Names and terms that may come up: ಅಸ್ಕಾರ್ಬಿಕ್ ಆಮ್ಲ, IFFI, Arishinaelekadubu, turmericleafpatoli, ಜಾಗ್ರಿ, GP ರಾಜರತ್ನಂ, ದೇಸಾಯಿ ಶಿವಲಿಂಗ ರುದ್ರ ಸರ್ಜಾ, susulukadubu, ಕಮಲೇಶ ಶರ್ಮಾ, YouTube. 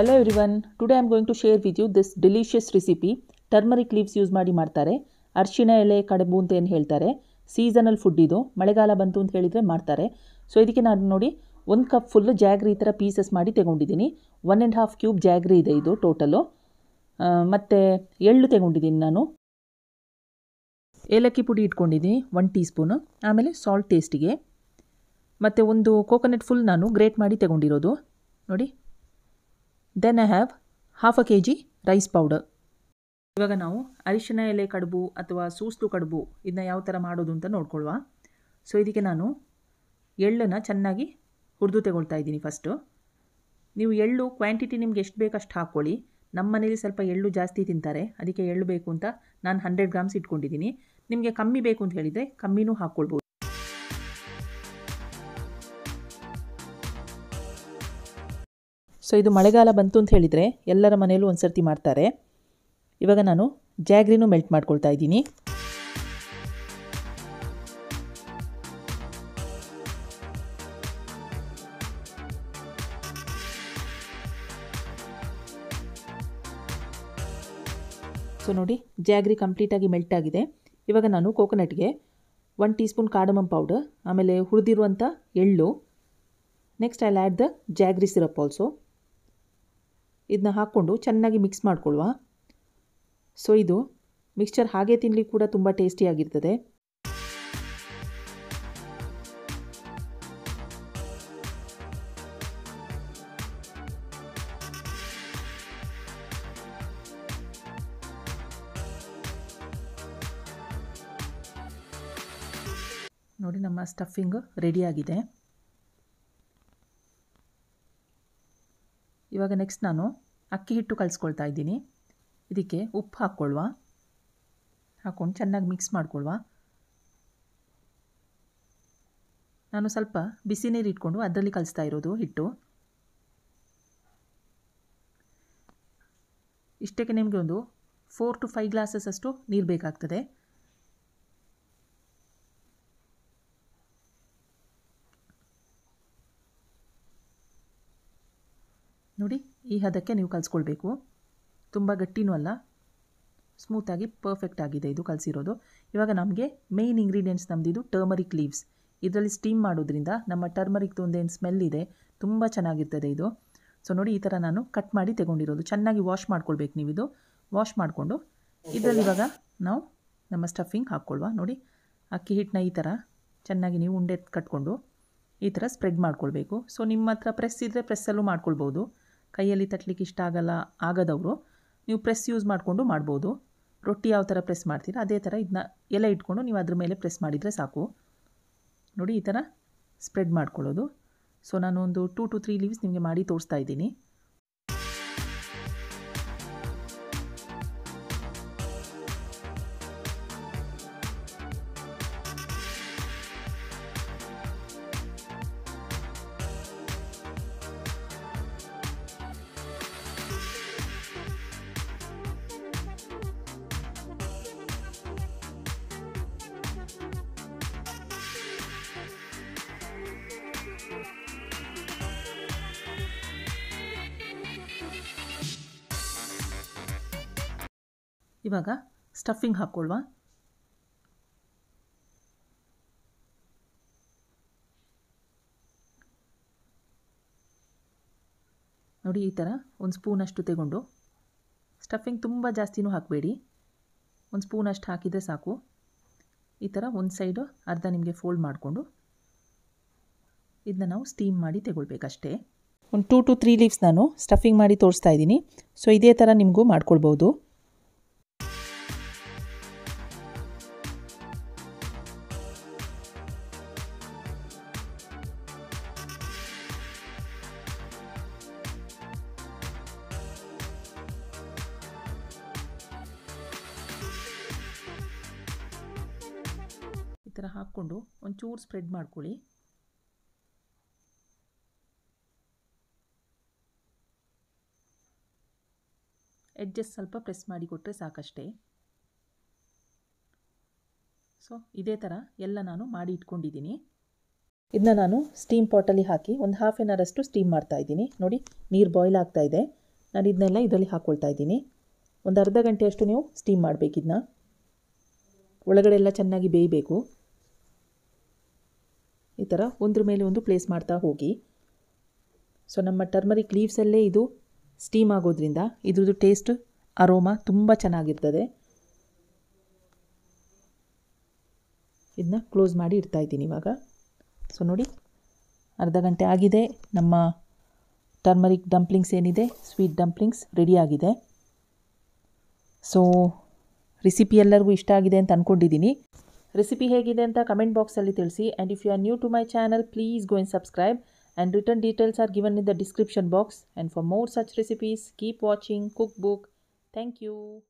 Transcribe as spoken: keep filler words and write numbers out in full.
Hello everyone, today I am going to share with you this delicious recipe. Turmeric leaves use ಮಾಡಿ ಮಾಡ್ತಾರೆ. ಅರಿಶಿನ ಎಲೆ ಕಡುಬು ಅಂತ ಏನು ಹೇಳ್ತಾರೆ, ಸೀಸನಲ್ ಫುಡ್ ಇದು. ಮಳೆಗಾಲ ಬಂತು ಅಂತ ಹೇಳಿದ್ರೆ ಮಾಡ್ತಾರೆ. ಸೊ ಇದಕ್ಕೆ ನಾನು ನೋಡಿ ಒಂದು ಕಪ್ ಫುಲ್ ಜಾಗ್ರಿ ಈ ತರ ಪೀಸಸ್ ಮಾಡಿ ತಗೊಂಡಿದ್ದೀನಿ. One and half cube ಜಾಗ್ರಿ ಇದೆ ಇದು ಟೋಟಲ್. ಮತ್ತೆ ಎಳ್ಳು ತಗೊಂಡಿದ್ದೀನಿ ನಾನು. ಏಲಕ್ಕಿ ಪುಡಿ ಇಟ್ಕೊಂಡಿದ್ದೀನಿ ಒಂದು ಟೀ ಸ್ಪೂನ್. ಆಮೇಲೆ ಸಾಲ್ಟ್ ಟೇಸ್ಟಿಗೆ, ಮತ್ತೆ ಒಂದು ಕೋಕೋನಟ್ ಫುಲ್ ನಾನು ಗ್ರೇಟ್ ಮಾಡಿ ತಗೊಂಡಿರೋದು ನೋಡಿ. Then I have half a kg rice powder. ಇವಾಗ ನಾವು ಅರಿಶಿನ ಎಲೆ ಕಡುಬು ಅಥವಾ ಸೂಸ್ಲು ಕಡುಬು ಇದನ್ನ ಯಾವ ಥರ ಮಾಡೋದು ಅಂತ ನೋಡ್ಕೊಳ್ಳುವ. ಸೊ ಇದಕ್ಕೆ ನಾನು ಎಳ್ಳನ್ನು ಚೆನ್ನಾಗಿ ಹುರಿದು ತಗೊಳ್ತಾ ಇದ್ದೀನಿ ಫಸ್ಟು. ನೀವು ಎಳ್ಳು ಕ್ವಾಂಟಿಟಿ ನಿಮ್ಗೆ ಎಷ್ಟು ಬೇಕಷ್ಟು ಹಾಕ್ಕೊಳ್ಳಿ. ನಮ್ಮ ಮನೇಲಿ ಸ್ವಲ್ಪ ಎಳ್ಳು ಜಾಸ್ತಿ ತಿಂತಾರೆ, ಅದಕ್ಕೆ ಎಳ್ಳು ಬೇಕು ಅಂತ ನಾನು ಹಂಡ್ರೆಡ್ ಗ್ರಾಮ್ಸ್ ಇಟ್ಕೊಂಡಿದ್ದೀನಿ. ನಿಮಗೆ ಕಮ್ಮಿ ಬೇಕು ಅಂತ ಹೇಳಿದರೆ ಕಮ್ಮಿನೂ ಹಾಕ್ಕೊಳ್ಬೋದು. ಸೊ ಇದು ಮಳೆಗಾಲ ಬಂತು ಅಂತ ಹೇಳಿದರೆ ಎಲ್ಲರ ಮನೆಯಲ್ಲೂ ಒಂದು ಸರ್ತಿ ಮಾಡ್ತಾರೆ. ಇವಾಗ ನಾನು ಜಾಗ್ರಿನೂ ಮೆಲ್ಟ್ ಮಾಡ್ಕೊಳ್ತಾ ಇದ್ದೀನಿ. ಸೊ ನೋಡಿ ಜಾಗ್ರಿ ಕಂಪ್ಲೀಟಾಗಿ ಮೆಲ್ಟ್ ಆಗಿದೆ. ಇವಾಗ ನಾನು ಕೋಕೋನಟ್ಗೆ one teaspoon cardamom powder, ಆಮೇಲೆ ಹುರಿದಿರುವಂಥ ಎಳ್ಳು, next I add the ಜಾಗ್ರಿ syrup also. ಇದನ್ನ ಹಾಕ್ಕೊಂಡು ಚೆನ್ನಾಗಿ ಮಿಕ್ಸ್ ಮಾಡ್ಕೊಳ್ಳುವ. ಸೊ ಇದು ಮಿಕ್ಸ್ಚರ್ ಹಾಗೆ ತಿನ್ನಲಿಕ್ಕೆ ಕೂಡ ತುಂಬ ಟೇಸ್ಟಿಯಾಗಿರ್ತದೆ. ನೋಡಿ ನಮ್ಮ ಸ್ಟಫಿಂಗ್ ರೆಡಿಯಾಗಿದೆ. ಇವಾಗ ನೆಕ್ಸ್ಟ್ ನಾನು ಅಕ್ಕಿ ಹಿಟ್ಟು ಕಲಿಸ್ಕೊಳ್ತಾ ಇದ್ದೀನಿ. ಇದಕ್ಕೆ ಉಪ್ಪು ಹಾಕ್ಕೊಳ್ಳುವ, ಹಾಕ್ಕೊಂಡು ಚೆನ್ನಾಗಿ ಮಿಕ್ಸ್ ಮಾಡ್ಕೊಳ್ಳುವ. ನಾನು ಸ್ವಲ್ಪ ಬಿಸಿ ನೀರು ಇಟ್ಕೊಂಡು ಅದರಲ್ಲಿ ಕಲಿಸ್ತಾ ಇರೋದು ಹಿಟ್ಟು. ಇಷ್ಟಕ್ಕೆ ನಿಮಗೆ ಒಂದು ಫೋರ್ ಟು ಫೈವ್ ಗ್ಲಾಸಸ್ ಅಷ್ಟು ನೀರು ಬೇಕಾಗ್ತದೆ. ನೋಡಿ ಈ ಹದಕ್ಕೆ ನೀವು ಕಲಿಸ್ಕೊಳ್ಬೇಕು. ತುಂಬ ಗಟ್ಟಿನೂ ಅಲ್ಲ, ಸ್ಮೂತಾಗಿ ಪರ್ಫೆಕ್ಟ್ ಆಗಿದೆ ಇದು ಕಲಿಸಿರೋದು. ಇವಾಗ ನಮಗೆ ಮೇಯ್ನ್ ಇಂಗ್ರೀಡಿಯೆಂಟ್ಸ್ ನಮ್ಮದಿದು ಟರ್ಮರಿಕ್ ಲೀವ್ಸ್. ಇದರಲ್ಲಿ ಸ್ಟೀಮ್ ಮಾಡೋದ್ರಿಂದ ನಮ್ಮ ಟರ್ಮರಿಕ್ದು ಒಂದೇನು ಸ್ಮೆಲ್ ಇದೆ, ತುಂಬ ಚೆನ್ನಾಗಿರ್ತದೆ ಇದು. ಸೊ ನೋಡಿ ಈ ಥರ ನಾನು ಕಟ್ ಮಾಡಿ ತಗೊಂಡಿರೋದು. ಚೆನ್ನಾಗಿ ವಾಶ್ ಮಾಡ್ಕೊಳ್ಬೇಕು ನೀವು ಇದು. ವಾಶ್ ಮಾಡಿಕೊಂಡು ಇದರಲ್ಲಿ ಇವಾಗ ನಾವು ನಮ್ಮ ಸ್ಟಫಿಂಗ್ ಹಾಕ್ಕೊಳ್ವಾ. ನೋಡಿ ಅಕ್ಕಿ ಹಿಟ್ಟನ್ನ ಈ ಥರ ಚೆನ್ನಾಗಿ ನೀವು ಉಂಡೆ ಕಟ್ಕೊಂಡು ಈ ಥರ ಸ್ಪ್ರೆಡ್ ಮಾಡ್ಕೊಳ್ಬೇಕು. ಸೊ ನಿಮ್ಮ ಹತ್ರ ಪ್ರೆಸ್ ಇದ್ದರೆ ಪ್ರೆಸ್ಸಲ್ಲೂ ಮಾಡ್ಕೊಳ್ಬೋದು. ಕೈಯಲ್ಲಿ ತಟ್ಟಲಿಕ್ಕೆ ಇಷ್ಟ ಆಗಲ್ಲ ಆಗದವರು ನೀವು ಪ್ರೆಸ್ ಯೂಸ್ ಮಾಡಿಕೊಂಡು ಮಾಡ್ಬೋದು. ರೊಟ್ಟಿ ಯಾವ ಥರ ಪ್ರೆಸ್ ಮಾಡ್ತೀರಾ ಅದೇ ಥರ ಇದನ್ನ ಎಲ್ಲ ಇಟ್ಕೊಂಡು ನೀವು ಅದ್ರ ಮೇಲೆ ಪ್ರೆಸ್ ಮಾಡಿದರೆ ಸಾಕು. ನೋಡಿ ಈ ಥರ ಸ್ಪ್ರೆಡ್ ಮಾಡ್ಕೊಳ್ಳೋದು. ಸೊ ನಾನು ಒಂದು ಟೂ ಟು ತ್ರೀ ಲೀವ್ಸ್ ನಿಮಗೆ ಮಾಡಿ ತೋರಿಸ್ತಾ ಇದ್ದೀನಿ. ಇವಾಗ ಸ್ಟಫಿಂಗ್ ಹಾಕ್ಕೊಳ್ಳುವ. ನೋಡಿ ಈ ಥರ ಒಂದು ಸ್ಪೂನಷ್ಟು ತಗೊಂಡು, ಸ್ಟಫಿಂಗ್ ತುಂಬ ಜಾಸ್ತಿನೂ ಹಾಕಬೇಡಿ, ಒಂದು ಸ್ಪೂನಷ್ಟು ಹಾಕಿದರೆ ಸಾಕು. ಈ ಥರ ಒಂದು ಸೈಡು ಅರ್ಧ ನಿಮಗೆ ಫೋಲ್ಡ್ ಮಾಡಿಕೊಂಡು ಇದನ್ನ ನಾವು ಸ್ಟೀಮ್ ಮಾಡಿ ತಗೊಳ್ಬೇಕಷ್ಟೇ. ಒಂದು ಟೂ ಟು ತ್ರೀ ಲೀವ್ಸ್ ನಾನು ಸ್ಟಫಿಂಗ್ ಮಾಡಿ ತೋರಿಸ್ತಾ ಇದ್ದೀನಿ. ಸೊ ಇದೇ ಥರ ನಿಮಗೂ ಮಾಡ್ಕೊಳ್ಬೋದು. ಈ ಥರ ಹಾಕ್ಕೊಂಡು ಒಂಚೂರು ಸ್ಪ್ರೆಡ್ ಮಾಡ್ಕೊಳ್ಳಿ. ಎಡ್ಜಸ್ ಸ್ವಲ್ಪ ಪ್ರೆಸ್ ಮಾಡಿ ಕೊಟ್ಟರೆ ಸಾಕಷ್ಟೇ. ಸೊ ಇದೇ ಥರ ಎಲ್ಲ ನಾನು ಮಾಡಿ ಇಟ್ಕೊಂಡಿದ್ದೀನಿ. ಇದನ್ನ ನಾನು ಸ್ಟೀಮ್ ಪಾಟಲ್ಲಿ ಹಾಕಿ ಒಂದು ಹಾಫ್ ಆನ್ ಅವರ್ ಅಷ್ಟು ಸ್ಟೀಮ್ ಮಾಡ್ತಾ ಇದ್ದೀನಿ. ನೋಡಿ ನೀರು ಬಾಯ್ಲ್ ಆಗ್ತಾ ಇದೆ. ನಾನು ಇದನ್ನೆಲ್ಲ ಇದರಲ್ಲಿ ಹಾಕೊಳ್ತಾ ಇದ್ದೀನಿ. ಒಂದು ಅರ್ಧ ಗಂಟೆಯಷ್ಟು ನೀವು ಸ್ಟೀಮ್ ಮಾಡಬೇಕು. ಇದನ್ನ ಒಳಗಡೆ ಎಲ್ಲ ಚೆನ್ನಾಗಿ ಬೇಯಬೇಕು. ಈ ಥರ ಒಂದ್ರ ಮೇಲೆ ಒಂದು ಪ್ಲೇಸ್ ಮಾಡ್ತಾ ಹೋಗಿ. ಸೊ ನಮ್ಮ ಟರ್ಮರಿಕ್ ಲೀವ್ಸಲ್ಲೇ ಇದು ಸ್ಟೀಮ್ ಆಗೋದ್ರಿಂದ ಇದ್ರದ್ದು ಟೇಸ್ಟ್ ಅರೋಮಾ ತುಂಬ ಚೆನ್ನಾಗಿರ್ತದೆ. ಇದನ್ನ ಕ್ಲೋಸ್ ಮಾಡಿ ಇಡ್ತಾ ಇದ್ದೀನಿ ಇವಾಗ. ಸೊ ನೋಡಿ, ಅರ್ಧ ಗಂಟೆ ಆಗಿದೆ. ನಮ್ಮ ಟರ್ಮರಿಕ್ ಡಂಪ್ಲಿಂಗ್ಸ್ ಏನಿದೆ, ಸ್ವೀಟ್ ಡಂಪ್ಲಿಂಗ್ಸ್ ರೆಡಿಯಾಗಿದೆ. ಸೊ ರೆಸಿಪಿ ಎಲ್ಲರಿಗೂ ಇಷ್ಟ ಆಗಿದೆ ಅಂತ ಅಂದ್ಕೊಂಡಿದ್ದೀನಿ. ರೆಸಿಪಿ ಹೇಗಿದೆ ಅಂತ ಕಮೆಂಟ್ ಬಾಕ್ಸಲ್ಲಿ ತಿಳಿಸಿ. And if you are New to my channel, please go and subscribe, and return details are given in the description box. And for more such recipes, keep watching Cookbook. Thank you.